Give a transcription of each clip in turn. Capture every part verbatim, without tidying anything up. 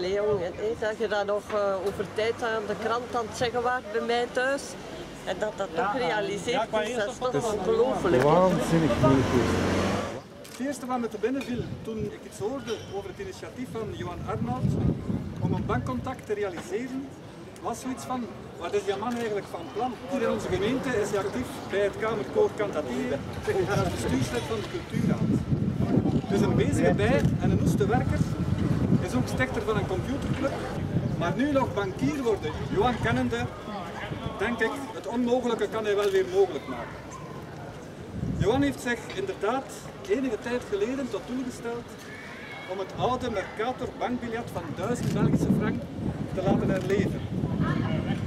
Allee jongen, hé, dat je dat nog uh, over tijd aan de krant aan het zeggen waart bij mij thuis. En dat dat ja, toch realiseert ja, is, dat is toch ongelooflijk. Waanzinnig goed. Het eerste wat me te binnen viel toen ik iets hoorde over het initiatief van Johan Arnold om een bankcontact te realiseren, was zoiets van, wat is die man eigenlijk van plan? Hier in onze gemeente is hij actief bij het Kamerkoor Kantatije en als bestuurslid van de Cultuurraad. Dus een bezige bij en een noeste werker, is ook stichter van een computerclub, maar nu nog bankier worden. Johan kennende, denk ik, het onmogelijke kan hij wel weer mogelijk maken. Johan heeft zich inderdaad enige tijd geleden tot doel gesteld om het oude Mercator bankbiljet van duizend Belgische frank te laten herleven.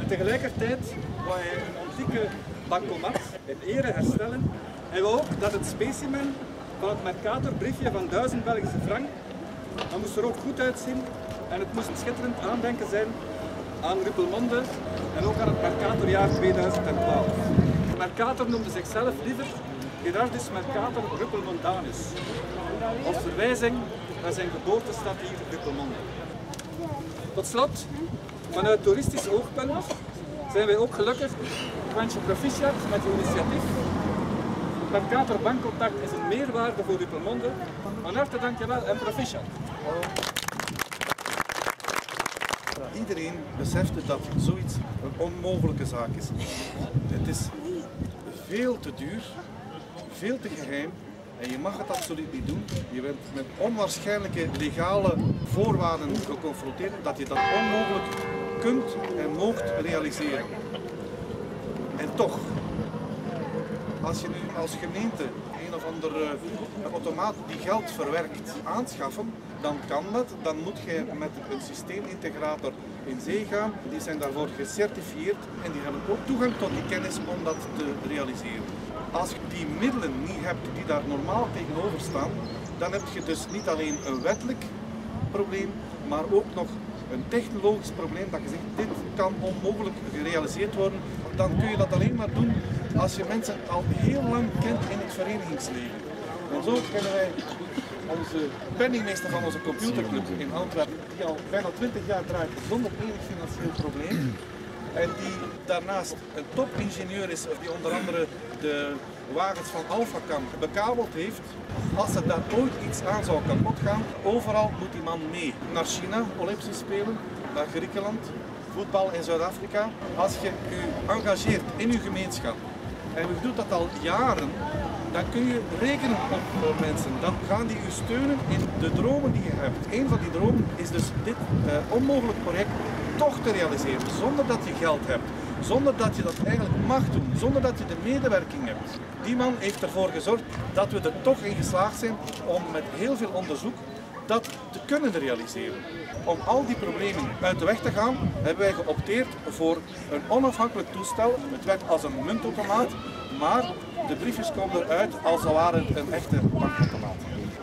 En tegelijkertijd wou hij een antieke bankomat in ere herstellen en wou ook dat het specimen van het Mercator briefje van duizend Belgische frank, dat moest er ook goed uitzien en het moest een schitterend aandenken zijn aan Rupelmonde en ook aan het Mercatorjaar tweeduizend twaalf. Mercator noemde zichzelf liever Gerardus Mercator Ruppelmontanus, als verwijzing naar zijn geboortestad hier in Rupelmonde. Tot slot, vanuit toeristisch oogpunt zijn wij ook gelukkig. Ik wens je proficiat met uw initiatief. Mercator Bankcontact is een meerwaarde voor Rupelmonde. Van harte dankjewel en proficiat. Iedereen besefte dat zoiets een onmogelijke zaak is. Het is veel te duur. Veel te geheim en je mag het absoluut niet doen. Je bent met onwaarschijnlijke legale voorwaarden geconfronteerd dat je dat onmogelijk kunt en moogt realiseren. En toch, als je nu als gemeente een of andere automaat die geld verwerkt aanschaffen, dan kan dat. Dan moet je met een systeemintegrator in zee gaan. Die zijn daarvoor gecertificeerd en die hebben ook toegang tot die kennis om dat te realiseren. Als je die middelen niet hebt die daar normaal tegenover staan, dan heb je dus niet alleen een wettelijk probleem, maar ook nog een technologisch probleem dat je zegt, dit kan onmogelijk gerealiseerd worden. Dan kun je dat alleen maar doen als je mensen al heel lang kent in het verenigingsleven. En zo kennen wij onze penningmeester van onze computerclub in Antwerpen, die al bijna twintig jaar draait zonder enig financieel probleem. En die daarnaast een topingenieur is, die onder andere de wagens van AlphaCam bekabeld heeft. Als er daar ooit iets aan zou kapot gaan, overal moet die man mee. Naar China, Olympische Spelen, naar Griekenland, voetbal in Zuid-Afrika. Als je je engageert in je gemeenschap, en we doen dat al jaren, dan kun je rekenen op mensen. Dan gaan die u steunen in de dromen die je hebt. Een van die dromen is dus dit uh, onmogelijk project toch te realiseren, zonder dat je geld hebt, zonder dat je dat eigenlijk mag doen, zonder dat je de medewerking hebt. Die man heeft ervoor gezorgd dat we er toch in geslaagd zijn om met heel veel onderzoek dat te kunnen realiseren. Om al die problemen uit de weg te gaan, hebben wij geopteerd voor een onafhankelijk toestel. Het werd als een muntautomaat, maar de briefjes komen eruit als al waren het een echte bankautomaat.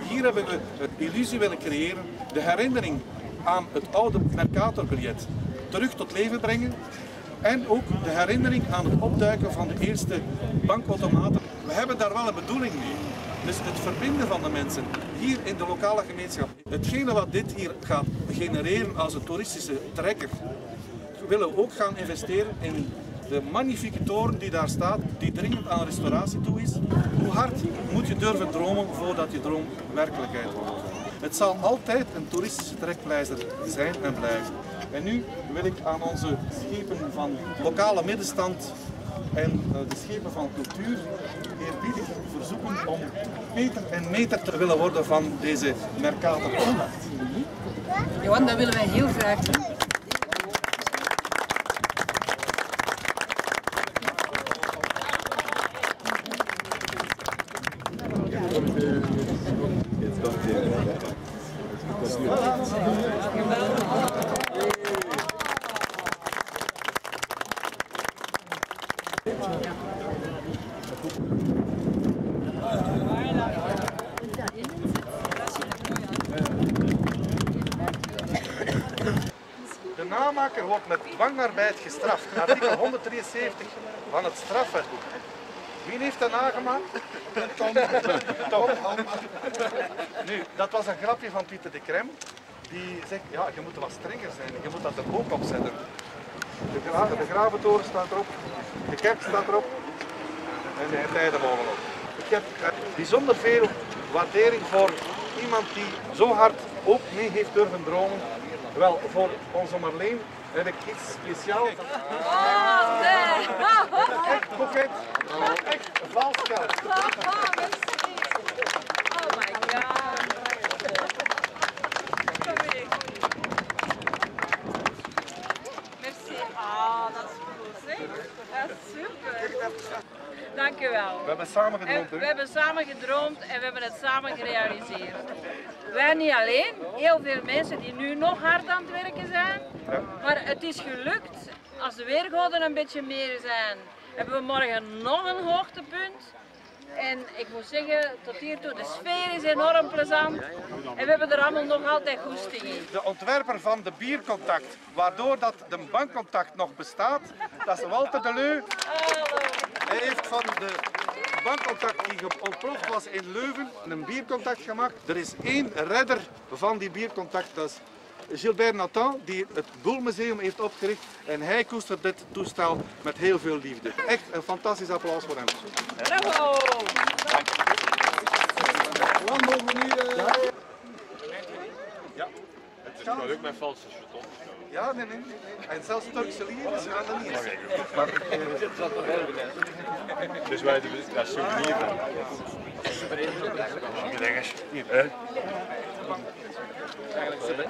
Hier hebben we het illusie willen creëren, de herinnering aan het oude Mercatorbiljet terug tot leven brengen en ook de herinnering aan het opduiken van de eerste bankautomaten. We hebben daar wel een bedoeling mee. Dus het verbinden van de mensen hier in de lokale gemeenschap. Hetgene wat dit hier gaat genereren als een toeristische trekker, willen we ook gaan investeren in de magnifieke toren die daar staat, die dringend aan restauratie toe is. Hoe hard moet je durven dromen voordat je droom werkelijkheid wordt? Het zal altijd een toeristische trekpleister zijn en blijven. En nu wil ik aan onze schepen van lokale middenstand en de schepen van cultuur eerbiedig verzoeken om meter en meter te willen worden van deze Mercator Kantatije. Johan, dat willen wij heel graag doen. De namaker wordt met dwangarbeid gestraft. Artikel honderd drieënzeventig van het strafwetboek. Wie heeft dat nagemaakt? Tom. Tom. Nu, dat was een grapje van Pieter de Krem. die zegt, ja, je moet wat strenger zijn, je moet dat er ook op zetten. De, gra de Graventoren staat erop, de kerk staat erop en de tijden mogen op. Ik heb bijzonder veel waardering voor iemand die zo hard ook mee heeft durven dromen. Wel, voor onze Marleen heb ik iets speciaals. Oh, nee. Echt koket, echt vals geld. Oh my god. Merci. Ah, dat is goed, hè? Dat is super. Dank u wel. We hebben samen gedroomd, hè? We hebben samen gedroomd en we hebben het samen gerealiseerd. Wij niet alleen, heel veel mensen die nu nog hard aan het werken zijn. Ja. Maar het is gelukt. Als de weergoden een beetje meer zijn, hebben we morgen nog een hoogtepunt. En ik moet zeggen, tot hiertoe, de sfeer is enorm plezant en we hebben er allemaal nog altijd goesting in. De ontwerper van de biercontact, waardoor dat de bankcontact nog bestaat, dat is Walter Delu. Hij heeft van de bankcontact die ontploft was in Leuven een biercontact gemaakt. Er is één redder van die biercontact, dat is Gilbert Nathan, die het Boelmuseum heeft opgericht, en hij koestert dit toestel met heel veel liefde. Echt een fantastisch applaus voor hem. Bravo! Wat mogen we nu... Ja. Ja. Het is maar ook met valse jeton. Ja, nee, nee, nee. En zelfs Turkse lieren gaan er niet in. Dus wij doen dat souvenir van.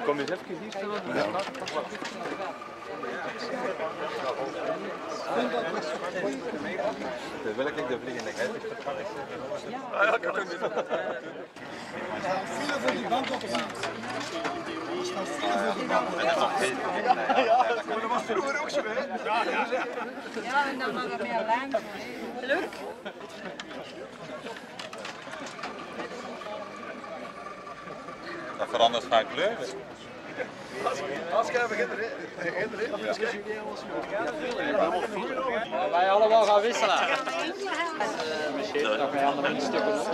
Kom eens even hier staan. Dan wil ik de vliegende geit. Ah ja, kan ik niet. Veel van die band op de hand. Er staan veel van die band op de hand. Ja, dat was vroeger ook zo, hè? Ja, ja. Ja, en dan mag er meer lijn. Leuk. Dat verandert van kleur. Als jij begint erin, dus je niet. Wij allemaal gaan wisselen. Dat wij allemaal een stuk op. Dank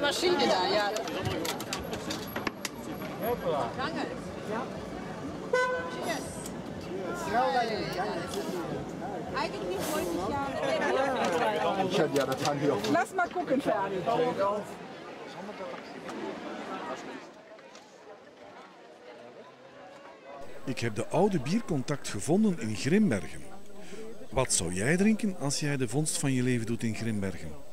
Maschine da, ja. Danke. Ja. Cheers. Eigentlich wollte ich ja... Ich hätte ja das Handy auch. Lass mal gucken, Ferdi. Ik heb de oude biercontact gevonden in Grimbergen. Wat zou jij drinken als jij de vondst van je leven doet in Grimbergen?